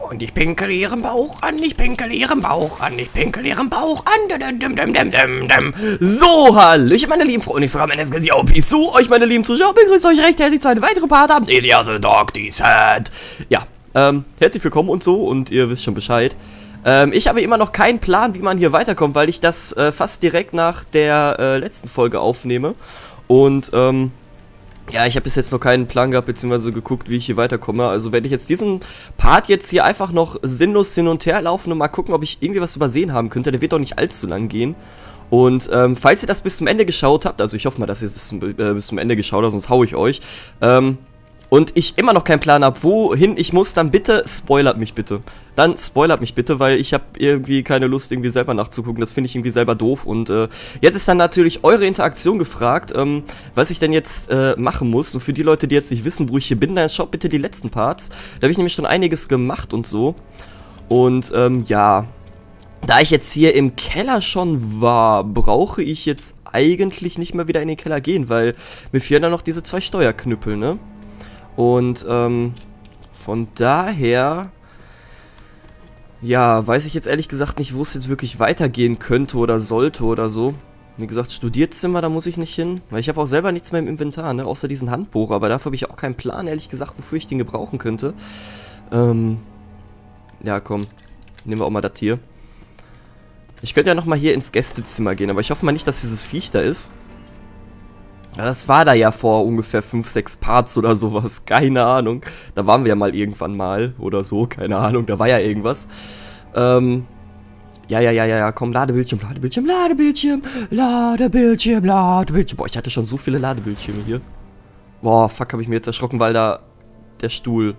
Und ich pinkele ihren Bauch an, ich pinkele ihren Bauch an, ich pinkele ihren Bauch an. So, hallöchen, meine lieben Freunde, ich sage zu euch, meine lieben Zuschauer, begrüße euch recht herzlich zu einem weiteren Part Amnesia: The Dark Descent. Ja, herzlich willkommen und so, und ihr wisst schon Bescheid. Ich habe immer noch keinen Plan, wie man hier weiterkommt, weil ich das fast direkt nach der letzten Folge aufnehme. Und, ja, ich habe bis jetzt noch keinen Plan gehabt, beziehungsweise geguckt, wie ich hier weiterkomme. Also werde ich jetzt diesen Part jetzt hier einfach noch sinnlos hin und her laufen und mal gucken, ob ich irgendwie was übersehen haben könnte. Der wird doch nicht allzu lang gehen. Und falls ihr das bis zum Ende geschaut habt, also ich hoffe mal, dass ihr es bis zum Ende geschaut habt, sonst hau ich euch. Und ich immer noch keinen Plan habe, wohin ich muss, dann bitte spoilert mich bitte. Dann spoilert mich bitte, weil ich habe irgendwie keine Lust, irgendwie selber nachzugucken. Das finde ich irgendwie selber doof. Und jetzt ist dann natürlich eure Interaktion gefragt, was ich denn jetzt machen muss. Und für die Leute, die jetzt nicht wissen, wo ich hier bin, dann schaut bitte die letzten Parts. Da habe ich nämlich schon einiges gemacht und so. Und ja, da ich jetzt hier im Keller schon war, brauche ich jetzt eigentlich nicht mehr wieder in den Keller gehen, weil mir fehlen dann noch diese zwei Steuerknüppel, ne? Und von daher, ja, weiß ich jetzt ehrlich gesagt nicht, wo es jetzt wirklich weitergehen könnte oder sollte oder so. Wie gesagt, Studierzimmer, da muss ich nicht hin, weil ich habe auch selber nichts mehr im Inventar, ne, außer diesen Handbohrer. Aber dafür habe ich auch keinen Plan, ehrlich gesagt, wofür ich den gebrauchen könnte. Ja, komm, nehmen wir auch mal das hier. Ich könnte ja nochmal hier ins Gästezimmer gehen, aber ich hoffe mal nicht, dass dieses Viech da ist. Ja, das war da ja vor ungefähr 5, 6 Parts oder sowas, keine Ahnung. Da waren wir ja mal irgendwann mal oder so, keine Ahnung, da war ja irgendwas. Ja, komm, Ladebildschirm. Boah, ich hatte schon so viele Ladebildschirme hier. Boah, fuck, habe ich mir jetzt erschrocken, weil da der Stuhl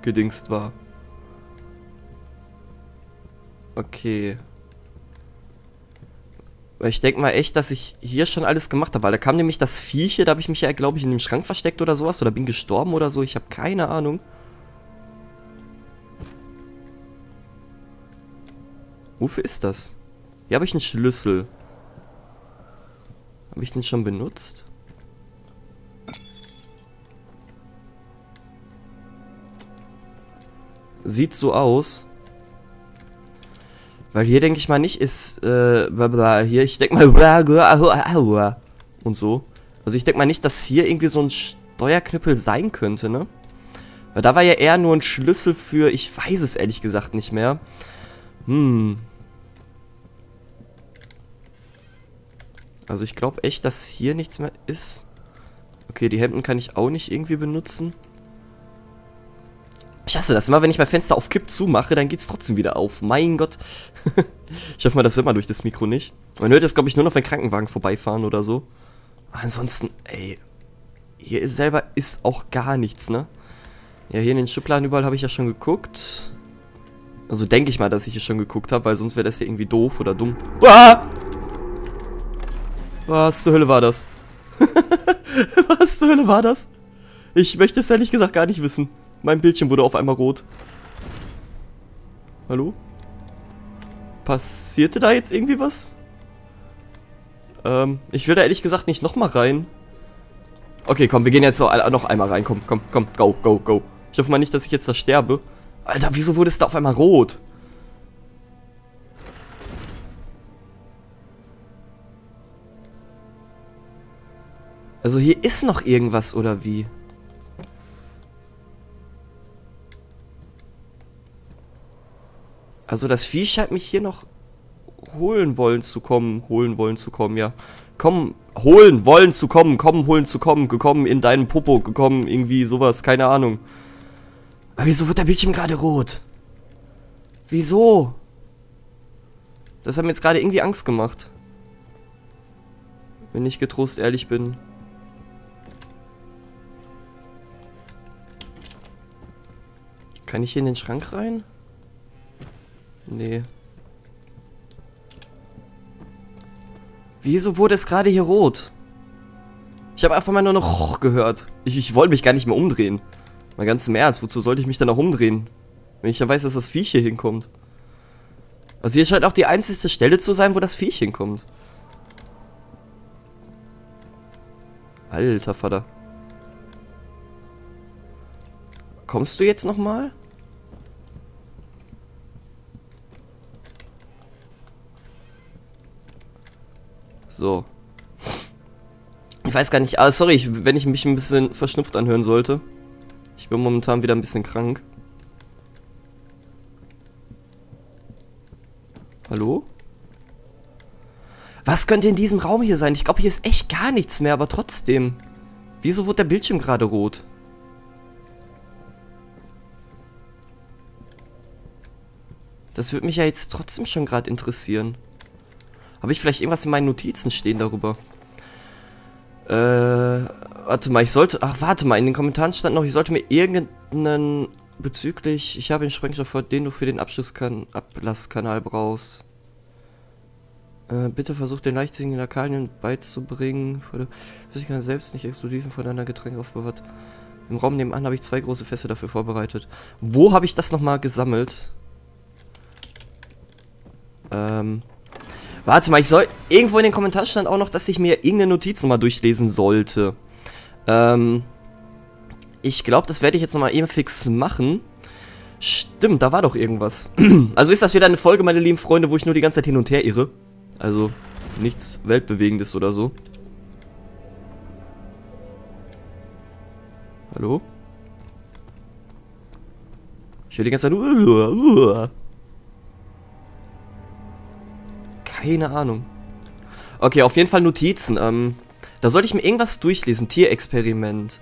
gedingst war. Okay. Ich denke mal echt, dass ich hier schon alles gemacht habe, weil da kam nämlich das Viech hier, da habe ich mich ja, glaube ich, in dem Schrank versteckt oder sowas, oder bin gestorben oder so, ich habe keine Ahnung. Wofür ist das? Hier habe ich einen Schlüssel. Habe ich den schon benutzt? Sieht so aus. Weil hier denke ich mal nicht ist, hier, ich denke mal, und so. Also ich denke mal nicht, dass hier irgendwie so ein Steuerknüppel sein könnte, ne? Weil da war ja eher nur ein Schlüssel für, ich weiß es ehrlich gesagt nicht mehr. Also ich glaube echt, dass hier nichts mehr ist. Okay, die Hemden kann ich auch nicht irgendwie benutzen. Ich hasse das immer, wenn ich mein Fenster auf Kipp zumache, dann geht's trotzdem wieder auf. Mein Gott. Ich hoffe mal, das hört man durch das Mikro nicht. Man hört das, glaube ich, nur noch, wenn Krankenwagen vorbeifahren oder so. Ansonsten, ey. Hier ist selber ist auch gar nichts, ne? Ja, hier in den Schubladen überall habe ich ja schon geguckt. Also denke ich mal, dass ich hier schon geguckt habe, weil sonst wäre das ja irgendwie doof oder dumm. Ah! Was zur Hölle war das? Was zur Hölle war das? Ich möchte es ehrlich gesagt gar nicht wissen. Mein Bildschirm wurde auf einmal rot. Hallo? Passierte da jetzt irgendwie was? Ich will da ehrlich gesagt nicht nochmal rein. Okay, komm, wir gehen jetzt noch einmal rein. Komm, go. Ich hoffe mal nicht, dass ich jetzt da sterbe. Alter, wieso wurde es da auf einmal rot? Also hier ist noch irgendwas, oder wie? Also das Vieh scheint mich hier noch holen wollen zu kommen, gekommen in deinen Popo, gekommen, irgendwie sowas, keine Ahnung. Aber wieso wird der Bildschirm gerade rot? Wieso? Das hat mir jetzt gerade irgendwie Angst gemacht. Wenn ich getrost ehrlich bin. Kann ich hier in den Schrank rein? Nee. Wieso wurde es gerade hier rot? Ich habe einfach mal nur noch gehört. Ich wollte mich gar nicht mehr umdrehen. Mal ganz im Ernst, wozu sollte ich mich dann auch umdrehen? Wenn ich ja weiß, dass das Viech hier hinkommt. Also hier scheint auch die einzige Stelle zu sein, wo das Viech hinkommt. Alter Vater. Kommst du jetzt nochmal? So. Ich weiß gar nicht, ah, sorry, wenn ich mich ein bisschen verschnupft anhören sollte. Ich bin momentan wieder ein bisschen krank. Hallo? Was könnte in diesem Raum hier sein? Ich glaube, hier ist echt gar nichts mehr, aber trotzdem. Wieso wurde der Bildschirm gerade rot? Das würde mich ja jetzt trotzdem schon gerade interessieren. Habe ich vielleicht irgendwas in meinen Notizen stehen darüber? Warte mal, ich sollte... Ach, warte mal, in den Kommentaren stand noch, ich sollte mir irgendeinen... Bezüglich... Ich habe den Sprengstoff, den du für den Ablasskanal brauchst. Bitte versuch den leichtsinnigen Lakalien beizubringen. Ich kann selbst nicht explodiven von deiner Getränke aufbewahrt. Im Raum nebenan habe ich 2 große Fässer dafür vorbereitet. Wo habe ich das nochmal gesammelt? Warte mal, ich soll... Irgendwo in den Kommentaren stand auch noch, dass ich mir irgendeine Notiz nochmal durchlesen sollte. Ich glaube, das werde ich jetzt nochmal eben fix machen. Stimmt, da war doch irgendwas. Also ist das wieder eine Folge, meine lieben Freunde, wo ich nur die ganze Zeit hin und her irre. Also nichts Weltbewegendes oder so. Hallo? Ich höre die ganze Zeit nur... Keine Ahnung. Okay, auf jeden Fall Notizen. Da sollte ich mir irgendwas durchlesen. Tierexperiment.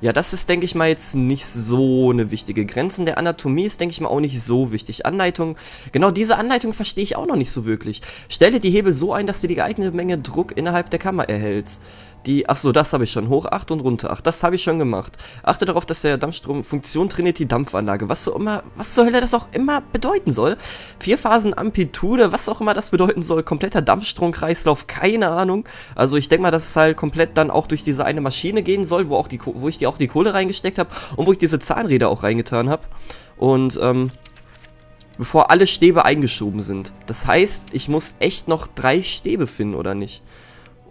Ja, das ist, denke ich mal, jetzt nicht so eine wichtige. Grenzen der Anatomie ist, denke ich mal, auch nicht so wichtig. Anleitung, genau diese Anleitung verstehe ich auch noch nicht so wirklich. Stelle die Hebel so ein, dass du die geeignete Menge Druck innerhalb der Kammer erhältst. Die, achso, das habe ich schon. Hoch 8 und runter 8, das habe ich schon gemacht. Achte darauf, dass der Dampfstrom, Funktion Trinity Dampfanlage, was so immer, was zur Hölle das auch immer bedeuten soll. 4 Phasen Amplitude, was auch immer das bedeuten soll. Kompletter Dampfstromkreislauf, keine Ahnung. Also ich denke mal, dass es halt komplett dann auch durch diese eine Maschine gehen soll, wo auch die, wo ich die auch die Kohle reingesteckt habe und wo ich diese Zahnräder auch reingetan habe. Und bevor alle Stäbe eingeschoben sind. Das heißt, ich muss echt noch 3 Stäbe finden, oder nicht?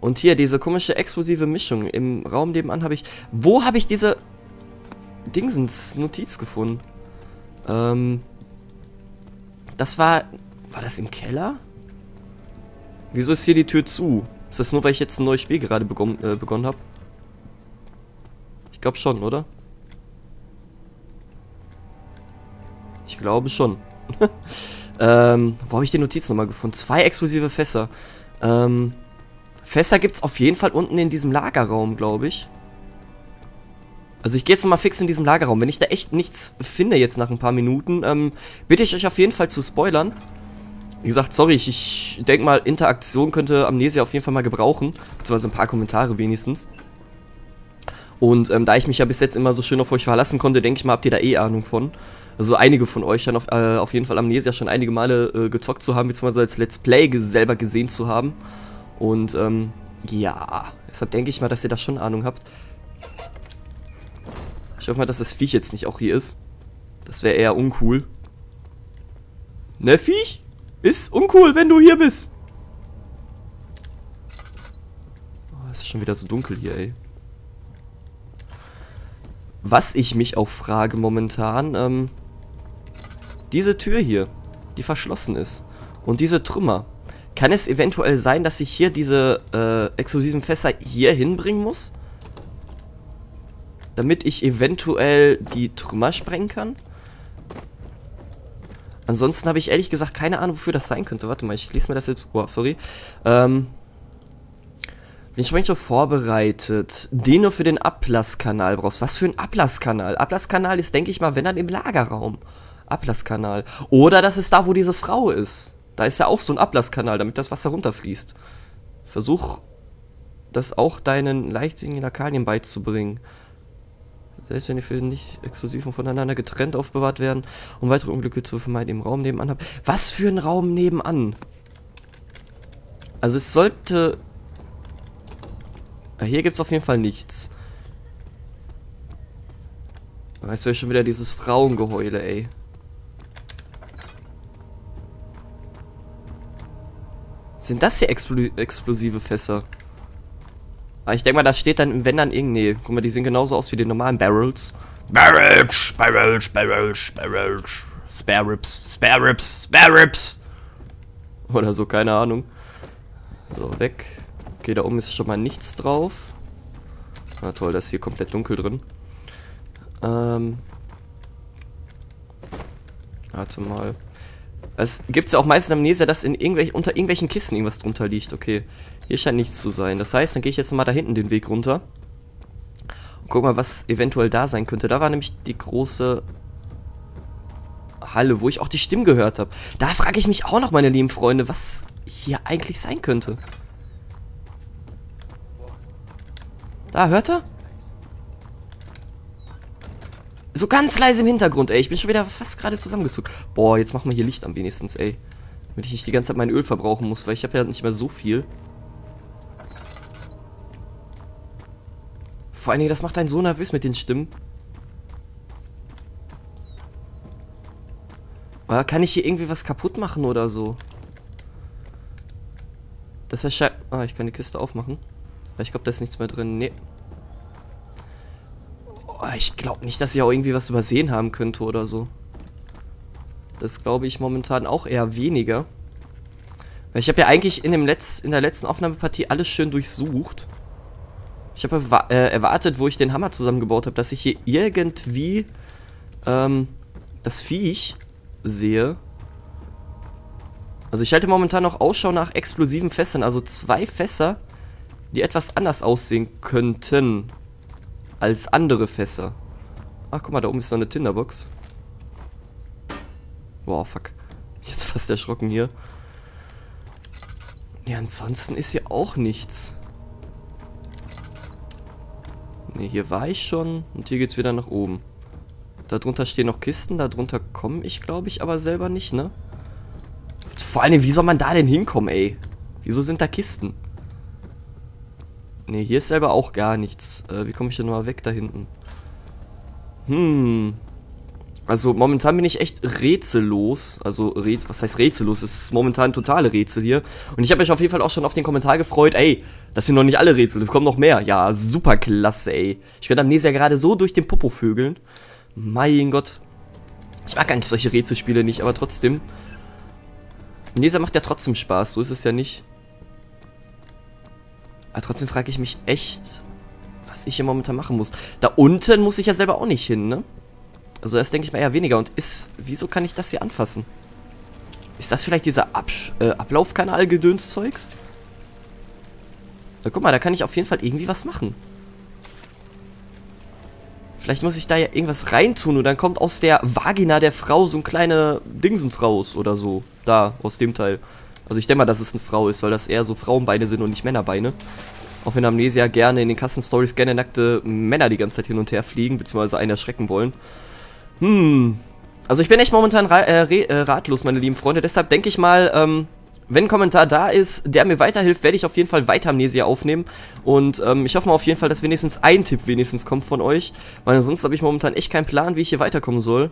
Und hier, diese komische explosive Mischung. Im Raum nebenan habe ich... Wo habe ich diese... Dingsens-Notiz gefunden? Das war... War das im Keller? Wieso ist hier die Tür zu? Ist das nur, weil ich jetzt ein neues Spiel gerade begonnen habe? Ich glaube schon, oder? Ich glaube schon. Wo habe ich die Notiz nochmal gefunden? 2 explosive Fässer. Fässer gibt es auf jeden Fall unten in diesem Lagerraum, glaube ich. Also ich gehe jetzt nochmal fix in diesem Lagerraum. Wenn ich da echt nichts finde jetzt nach ein paar Minuten, bitte ich euch auf jeden Fall zu spoilern. Wie gesagt, sorry, ich denke mal, Interaktion könnte Amnesia auf jeden Fall mal gebrauchen. Beziehungsweise ein paar Kommentare wenigstens. Und da ich mich ja bis jetzt immer so schön auf euch verlassen konnte, denke ich mal, habt ihr da eh Ahnung von. Also einige von euch scheinen auf jeden Fall Amnesia schon einige Male gezockt zu haben, beziehungsweise als Let's Play selber gesehen zu haben. Und, ja, deshalb denke ich mal, dass ihr da schon Ahnung habt. Ich hoffe mal, dass das Viech jetzt nicht auch hier ist. Das wäre eher uncool. Ne, Viech? Ist uncool, wenn du hier bist. Oh, es ist schon wieder so dunkel hier, ey. Was ich mich auch frage momentan, diese Tür hier, die verschlossen ist. Und diese Trümmer. Kann es eventuell sein, dass ich hier diese explosiven Fässer hier hinbringen muss? Damit ich eventuell die Trümmer sprengen kann? Ansonsten habe ich ehrlich gesagt keine Ahnung, wofür das sein könnte. Warte mal, ich lese mir das jetzt... Oh, sorry. Den Sprengstoff vorbereitet. Den nur für den Ablasskanal brauchst. Was für ein Ablasskanal? Ablasskanal ist, denke ich mal, wenn dann im Lagerraum. Ablasskanal. Oder das ist da, wo diese Frau ist. Da ist ja auch so ein Ablasskanal, damit das Wasser runterfließt. Versuch, das auch deinen leichtsinnigen Lakalien beizubringen. Selbst wenn die Filme nicht explosiv und voneinander getrennt aufbewahrt werden, um weitere Unglücke zu vermeiden, im Raum nebenan haben. Was für ein Raum nebenan? Also es sollte... Ja, hier gibt es auf jeden Fall nichts. Weißt du ja schon wieder dieses Frauengeheule, ey. Sind das hier explosive Fässer? Aber ich denke mal, da steht dann, wenn dann irgendwie... Nee, guck mal, die sehen genauso aus wie die normalen Barrels. Barrels, Barrels, Barrels, Barrels. Spare Ribs, Spare Ribs, Spare Ribs. Oder so, keine Ahnung. So, weg. Okay, da oben ist schon mal nichts drauf. Na toll, da ist hier komplett dunkel drin. Warte mal. Es gibt ja auch meistens Amnesia, dass unter irgendwelchen Kissen irgendwas drunter liegt. Okay, hier scheint nichts zu sein. Das heißt, dann gehe ich jetzt mal da hinten den Weg runter. Und guck mal, was eventuell da sein könnte. Da war nämlich die große Halle, wo ich auch die Stimmen gehört habe. Da frage ich mich auch noch, meine lieben Freunde, was hier eigentlich sein könnte. Da, hört er? So ganz leise im Hintergrund, ey. Ich bin schon wieder fast gerade zusammengezogen. Boah, jetzt machen wir hier Licht am wenigstens, ey. Damit ich nicht die ganze Zeit mein Öl verbrauchen muss, weil ich habe ja nicht mehr so viel. Vor allen Dingen, das macht einen so nervös mit den Stimmen. Aber kann ich hier irgendwie was kaputt machen oder so? Das erscheint... Ah, ich kann die Kiste aufmachen. Ich glaube, da ist nichts mehr drin. Nee. Oh, ich glaube nicht, dass ich auch irgendwie was übersehen haben könnte oder so. Das glaube ich momentan auch eher weniger. Weil ich habe ja eigentlich in der letzten Aufnahmepartie alles schön durchsucht. Ich habe erwartet, wo ich den Hammer zusammengebaut habe, dass ich hier irgendwie das Viech sehe. Also ich halte momentan noch Ausschau nach explosiven Fässern. Also 2 Fässer, die etwas anders aussehen könnten als andere Fässer. Ach, guck mal, da oben ist noch eine Tinderbox. Wow, fuck. Jetzt fast erschrocken hier. Ja, ansonsten ist hier auch nichts. Ne, hier war ich schon. Und hier geht's wieder nach oben. Darunter stehen noch Kisten. Darunter komme ich, glaube ich, aber selber nicht, ne? Vor allem, wie soll man da denn hinkommen, ey? Wieso sind da Kisten? Ne, hier ist selber auch gar nichts. Wie komme ich denn mal weg da hinten? Also momentan bin ich echt rätsellos. Also, was heißt rätsellos? Es ist momentan totale Rätsel hier. Und ich habe mich auf jeden Fall auch schon auf den Kommentar gefreut. Ey, das sind noch nicht alle Rätsel, es kommen noch mehr. Ja, super klasse, ey. Ich könnte Amnesia gerade so durch den Popo vögeln. Mein Gott. Ich mag eigentlich solche Rätselspiele nicht, aber trotzdem. Amnesia macht ja trotzdem Spaß, so ist es ja nicht. Aber trotzdem frage ich mich echt, was ich hier momentan machen muss. Da unten muss ich ja selber auch nicht hin, ne? Also das denke ich mal eher weniger. Und wieso kann ich das hier anfassen? Ist das vielleicht dieser Ablaufkanal-Gedöns-Zeugs? Na guck mal, da kann ich auf jeden Fall irgendwie was machen. Vielleicht muss ich da ja irgendwas reintun und dann kommt aus der Vagina der Frau so ein kleiner Dingsens raus oder so. Da, aus dem Teil. Also ich denke mal, dass es eine Frau ist, weil das eher so Frauenbeine sind und nicht Männerbeine. Auch wenn Amnesia gerne in den Kassen-Stories gerne nackte Männer die ganze Zeit hin und her fliegen, beziehungsweise einen erschrecken wollen. Also ich bin echt momentan ratlos, meine lieben Freunde. Deshalb denke ich mal, wenn ein Kommentar da ist, der mir weiterhilft, werde ich auf jeden Fall weiter Amnesia aufnehmen. Und ich hoffe mal auf jeden Fall, dass wenigstens ein Tipp kommt von euch. Weil ansonsten habe ich momentan echt keinen Plan, wie ich hier weiterkommen soll.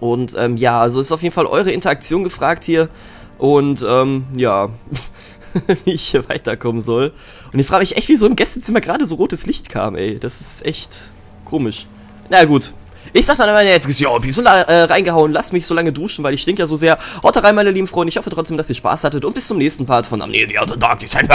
Und ja, also ist auf jeden Fall eure Interaktion gefragt hier. Und ja, wie ich hier weiterkommen soll. Und ich frage mich echt, wieso im Gästezimmer gerade so rotes Licht kam, ey. Das ist echt komisch. Na gut. Ich sag dann immer, jetzt ja, wieso reingehauen, lasst mich so lange duschen, weil ich stink ja so sehr. Haut rein, meine lieben Freunde. Ich hoffe trotzdem, dass ihr Spaß hattet und bis zum nächsten Part von Amnesia: The Dark Descent.